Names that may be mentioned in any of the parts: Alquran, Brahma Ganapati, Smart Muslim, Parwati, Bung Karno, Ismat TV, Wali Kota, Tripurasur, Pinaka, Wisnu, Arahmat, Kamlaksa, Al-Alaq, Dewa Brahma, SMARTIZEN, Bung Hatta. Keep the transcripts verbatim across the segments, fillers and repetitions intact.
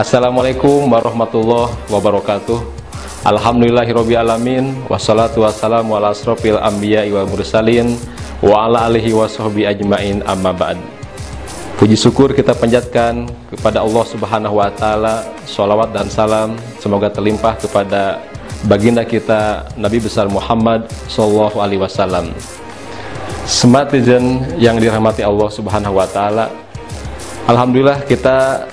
Assalamualaikum warahmatullahi wabarakatuh. Alhamdulillahirabbil alamin, wassalatu wassalamu ala asrofil anbiya'i wal mursalin wa ala alihi washabbi ajmain, amma ba'd. Puji syukur kita panjatkan kepada Allah Subhanahu wa taala, sholawat dan salam semoga terlimpah kepada baginda kita Nabi besar Muhammad sallallahu alaihi wasallam. SMARTIZEN yang dirahmati Allah Subhanahu wa taala. Alhamdulillah kita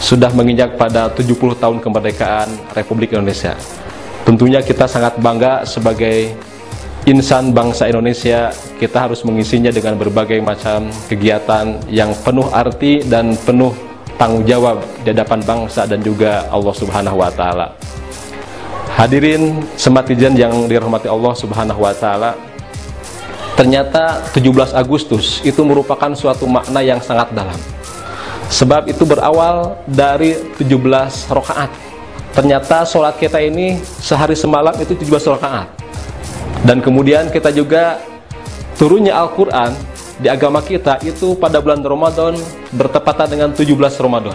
sudah menginjak pada tujuh puluh tahun kemerdekaan Republik Indonesia. Tentunya kita sangat bangga sebagai insan bangsa Indonesia. Kita harus mengisinya dengan berbagai macam kegiatan yang penuh arti dan penuh tanggung jawab di hadapan bangsa dan juga Allah Subhanahu wa taala. Hadirin SMARTIZEN yang dirahmati Allah Subhanahu wa taala. Ternyata tujuh belas Agustus itu merupakan suatu makna yang sangat dalam. Sebab itu berawal dari tujuh belas rakaat. Ternyata sholat kita ini sehari semalam itu tujuh belas rakaat. Dan kemudian kita juga turunnya Al-Quran di agama kita itu pada bulan Ramadan bertepatan dengan tujuh belas Ramadan.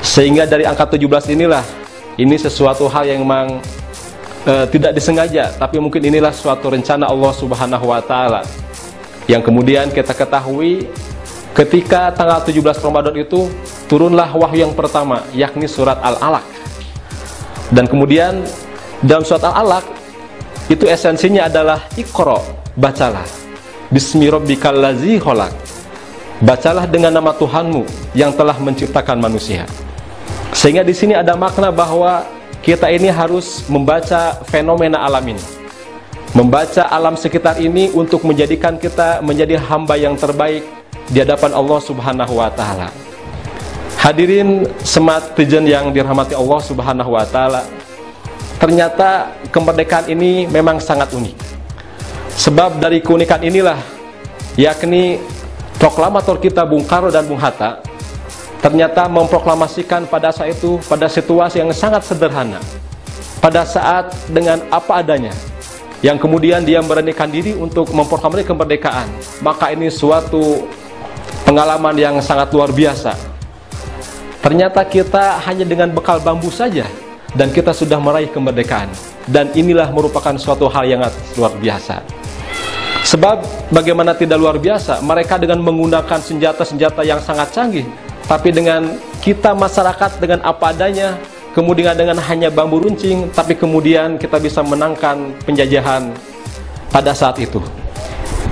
Sehingga dari angka tujuh belas inilah, ini sesuatu hal yang memang e, tidak disengaja. Tapi mungkin inilah suatu rencana Allah Subhanahu wa ta'ala. Yang kemudian kita ketahui ketika tanggal tujuh belas Ramadan itu turunlah wahyu yang pertama, yakni surat Al-Alaq. Dan kemudian dalam surat Al-Alaq itu esensinya adalah Iqra, bacalah. Bismi rabbikal ladzi khalaq. Bacalah dengan nama Tuhanmu yang telah menciptakan manusia. Sehingga di sini ada makna bahwa kita ini harus membaca fenomena alam ini. Membaca alam sekitar ini untuk menjadikan kita menjadi hamba yang terbaik di hadapan Allah Subhanahu wa taala. Hadirin SMARTIZEN yang dirahmati Allah Subhanahu wa taala. Ternyata kemerdekaan ini memang sangat unik. Sebab dari keunikan inilah yakni proklamator kita Bung Karno dan Bung Hatta ternyata memproklamasikan pada saat itu pada situasi yang sangat sederhana. Pada saat dengan apa adanya. Yang kemudian dia beranikan diri untuk memproklamasikan kemerdekaan. Maka ini suatu pengalaman yang sangat luar biasa. Ternyata kita hanya dengan bekal bambu saja dan kita sudah meraih kemerdekaan. Dan inilah merupakan suatu hal yang luar biasa. Sebab bagaimana tidak luar biasa, mereka dengan menggunakan senjata-senjata yang sangat canggih, tapi dengan kita masyarakat dengan apa adanya, kemudian dengan hanya bambu runcing, tapi kemudian kita bisa menangkan penjajahan pada saat itu.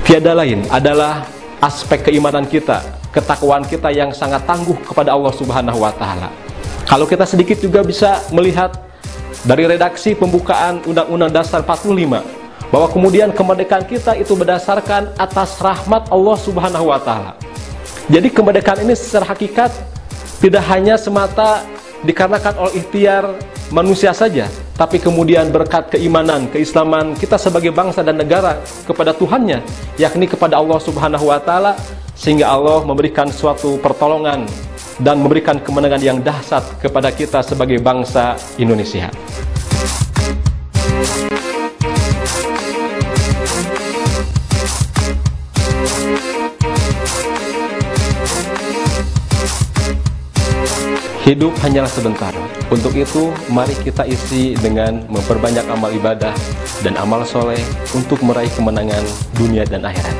Tiada lain adalah aspek keimanan kita, ketakwaan kita yang sangat tangguh kepada Allah Subhanahu wa taala. Kalau kita sedikit juga bisa melihat dari redaksi pembukaan Undang-Undang Dasar empat puluh lima bahwa kemudian kemerdekaan kita itu berdasarkan atas rahmat Allah Subhanahu wa taala. Jadi kemerdekaan ini secara hakikat tidak hanya semata dikarenakan oleh ikhtiar manusia saja, tapi kemudian berkat keimanan, keislaman kita sebagai bangsa dan negara kepada Tuhannya, yakni kepada Allah Subhanahu wa taala, sehingga Allah memberikan suatu pertolongan dan memberikan kemenangan yang dahsyat kepada kita sebagai bangsa Indonesia. Hidup hanyalah sebentar. Untuk itu, mari kita isi dengan memperbanyak amal ibadah dan amal soleh untuk meraih kemenangan dunia dan akhirat.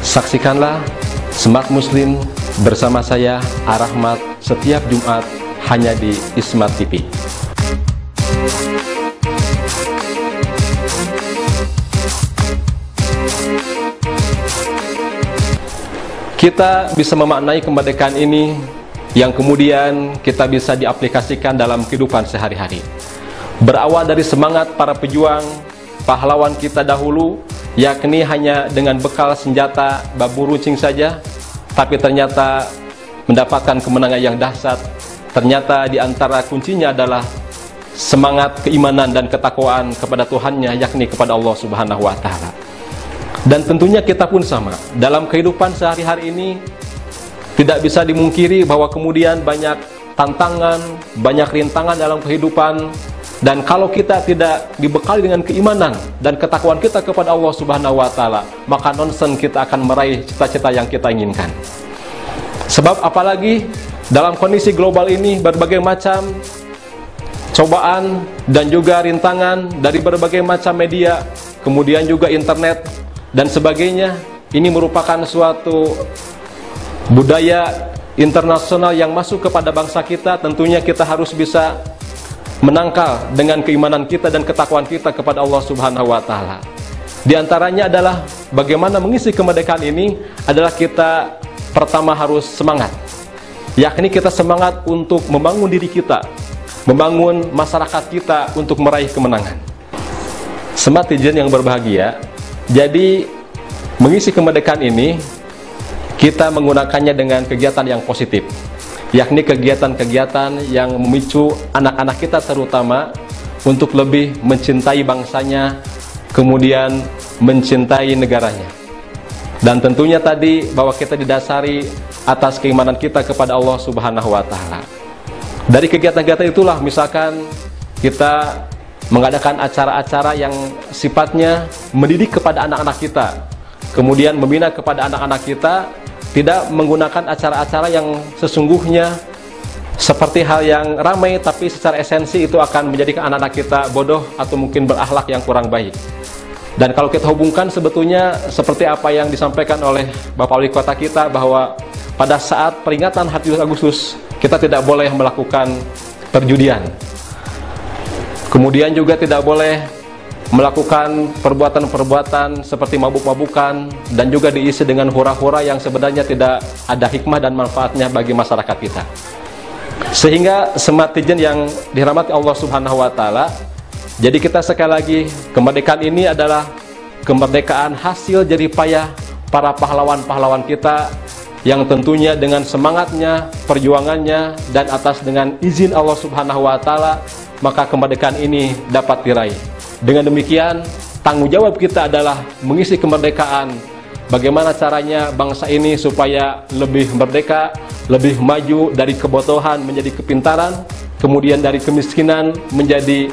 Saksikanlah Smart Muslim bersama saya, Arahmat, setiap Jumat hanya di Ismat T V. Kita bisa memaknai kemerdekaan ini yang kemudian kita bisa diaplikasikan dalam kehidupan sehari-hari. Berawal dari semangat para pejuang, pahlawan kita dahulu, yakni hanya dengan bekal senjata bambu runcing saja, tapi ternyata mendapatkan kemenangan yang dahsyat. Ternyata di antara kuncinya adalah semangat keimanan dan ketakwaan kepada Tuhannya, yakni kepada Allah Subhanahu wa taala. Dan tentunya kita pun sama. Dalam kehidupan sehari-hari ini tidak bisa dimungkiri bahwa kemudian banyak tantangan, banyak rintangan dalam kehidupan. Dan kalau kita tidak dibekali dengan keimanan dan ketakwaan kita kepada Allah Subhanahu wa taala, maka nonsen kita akan meraih cita-cita yang kita inginkan. Sebab apalagi Dalam kondisi global ini, berbagai macam cobaan dan juga rintangan dari berbagai macam media, kemudian juga internet dan sebagainya, ini merupakan suatu budaya internasional yang masuk kepada bangsa kita. Tentunya kita harus bisa menangkal dengan keimanan kita dan ketakwaan kita kepada Allah Subhanahu wa Ta'ala. Di antaranya adalah bagaimana mengisi kemerdekaan ini adalah kita pertama harus semangat, yakni kita semangat untuk membangun diri kita, membangun masyarakat kita untuk meraih kemenangan. SMARTIZEN yang berbahagia, jadi mengisi kemerdekaan ini kita menggunakannya dengan kegiatan yang positif, yakni kegiatan-kegiatan yang memicu anak-anak kita terutama untuk lebih mencintai bangsanya, kemudian mencintai negaranya. Dan tentunya tadi bahwa kita didasari atas keimanan kita kepada Allah Subhanahu wa Ta'ala. Dari kegiatan-kegiatan itulah misalkan kita mengadakan acara-acara yang sifatnya mendidik kepada anak-anak kita, kemudian membina kepada anak-anak kita, tidak menggunakan acara-acara yang sesungguhnya seperti hal yang ramai, tapi secara esensi itu akan menjadikan anak-anak kita bodoh atau mungkin berakhlak yang kurang baik. Dan kalau kita hubungkan sebetulnya seperti apa yang disampaikan oleh Bapak Wali Kota kita, bahwa pada saat peringatan hari tujuh belas Agustus kita tidak boleh melakukan perjudian, kemudian juga tidak boleh melakukan perbuatan-perbuatan seperti mabuk-mabukan, dan juga diisi dengan hura-hura yang sebenarnya tidak ada hikmah dan manfaatnya bagi masyarakat kita. Sehingga SMARTIZEN yang dirahmati Allah Subhanahu wa Ta'ala, jadi kita sekali lagi, kemerdekaan ini adalah kemerdekaan hasil jerih payah para pahlawan-pahlawan kita, yang tentunya dengan semangatnya, perjuangannya, dan atas dengan izin Allah Subhanahu wa Ta'ala, maka kemerdekaan ini dapat diraih. Dengan demikian, tanggung jawab kita adalah mengisi kemerdekaan. Bagaimana caranya bangsa ini supaya lebih merdeka, lebih maju dari kebodohan menjadi kepintaran, kemudian dari kemiskinan menjadi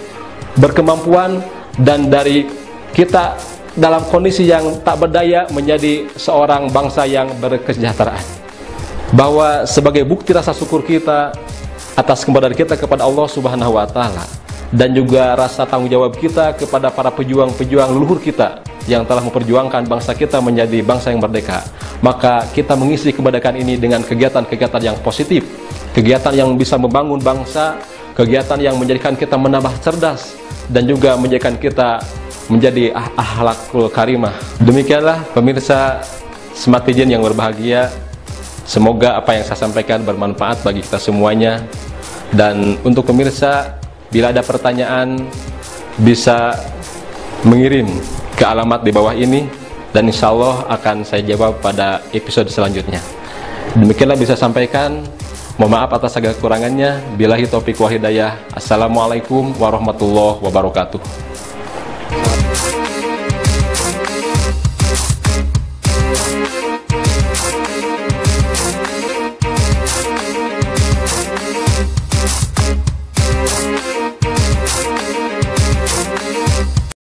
berkemampuan, dan dari kita dalam kondisi yang tak berdaya menjadi seorang bangsa yang berkesejahteraan. Bahwa sebagai bukti rasa syukur kita atas keberadaan kita kepada Allah Subhanahu wa Ta'ala, dan juga rasa tanggung jawab kita kepada para pejuang-pejuang leluhur kita yang telah memperjuangkan bangsa kita menjadi bangsa yang merdeka, maka kita mengisi kemerdekaan ini dengan kegiatan-kegiatan yang positif, kegiatan yang bisa membangun bangsa, kegiatan yang menjadikan kita menambah cerdas, dan juga menjadikan kita menjadi ah ahlakul karimah. Demikianlah pemirsa SMARTIZEN yang berbahagia, semoga apa yang saya sampaikan bermanfaat bagi kita semuanya. Dan untuk pemirsa, bila ada pertanyaan bisa mengirim ke alamat di bawah ini, dan insya Allah akan saya jawab pada episode selanjutnya. Demikianlah bisa sampaikan. Mohon maaf atas segala kekurangannya. Billahi taufiq wa hidayah. Assalamualaikum warahmatullahi wabarakatuh.